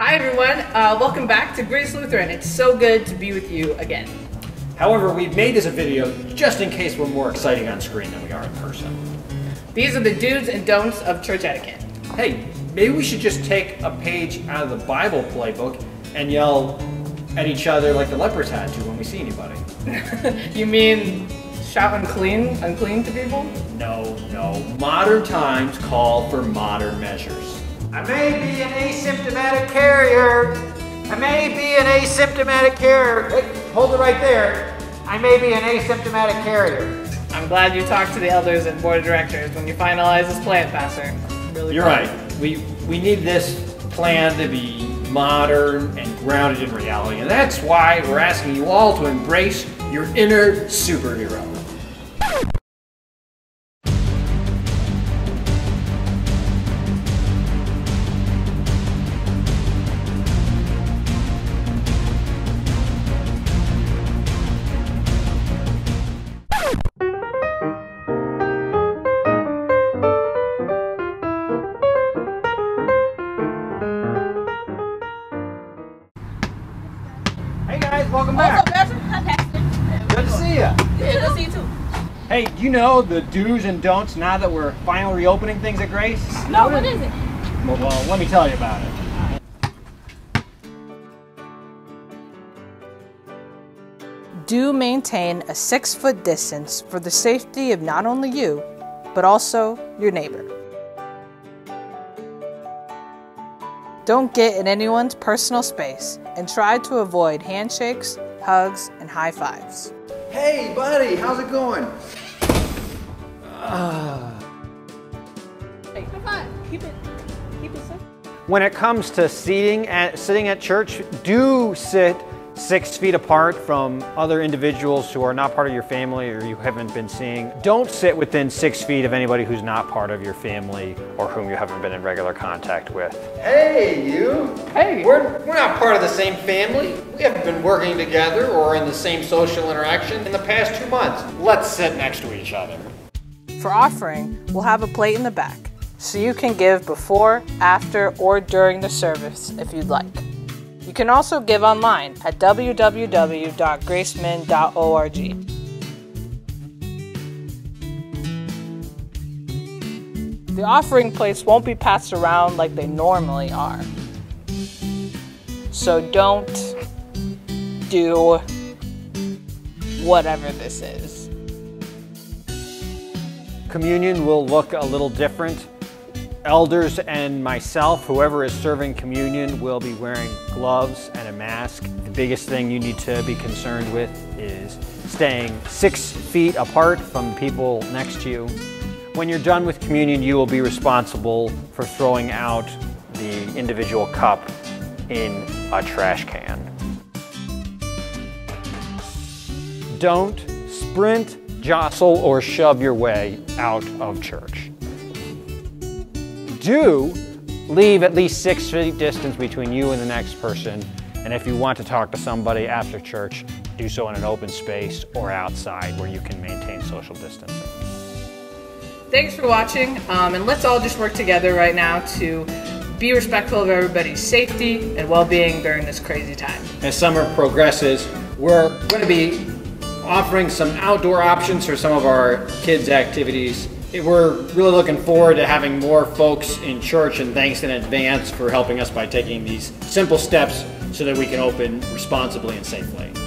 Hi everyone, welcome back to Grace Lutheran. It's so good to be with you again. However, we've made this a video just in case we're more exciting on screen than we are in person. These are the do's and don'ts of church etiquette. Hey, maybe we should just take a page out of the Bible playbook and yell at each other like the lepers had to when we see anybody. You mean shout unclean to people? No. Modern times call for modern measures. I may be an asymptomatic carrier. Hey, hold it right there. I may be an asymptomatic carrier. I'm glad you talked to the elders and board of directors when you finalize this plan, Pastor. Really, you're fun. Right. We need this plan to be modern and grounded in reality, and that's why we're asking you all to embrace your inner superhero. Welcome back. Good to see you. Good to see you too. Hey, do you know the do's and don'ts now that we're finally reopening things at Grace? No, what is it? Well, let me tell you about it. Do maintain a 6-foot distance for the safety of not only you, but also your neighbor. Don't get in anyone's personal space and try to avoid handshakes, hugs, and high fives. Hey buddy, how's it going? Hey, come on, keep it simple. When it comes to sitting at church, do sit 6 feet apart from other individuals who are not part of your family or you haven't been seeing. Don't sit within 6 feet of anybody who's not part of your family or whom you haven't been in regular contact with. Hey, you! Hey! We're not part of the same family. We haven't been working together or in the same social interaction in the past 2 months. Let's sit next to each other. For offering, we'll have a plate in the back, so you can give before, after, or during the service if you'd like. You can also give online at www.gracemin.org. The offering plates won't be passed around like they normally are. So don't do whatever this is. Communion will look a little different. Elders and myself, whoever is serving communion, will be wearing gloves and a mask. The biggest thing you need to be concerned with is staying 6 feet apart from people next to you. When you're done with communion, you will be responsible for throwing out the individual cup in a trash can. Don't sprint, jostle, or shove your way out of church. Do leave at least 6 feet distance between you and the next person, and if you want to talk to somebody after church, do so in an open space or outside where you can maintain social distancing. Thanks for watching, and let's all just work together right now to be respectful of everybody's safety and well-being during this crazy time. As summer progresses, we're going to be offering some outdoor options for some of our kids' activities. We're really looking forward to having more folks in church, and thanks in advance for helping us by taking these simple steps so that we can open responsibly and safely.